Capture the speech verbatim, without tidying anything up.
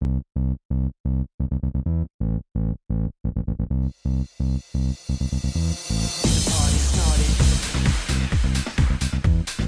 The party started.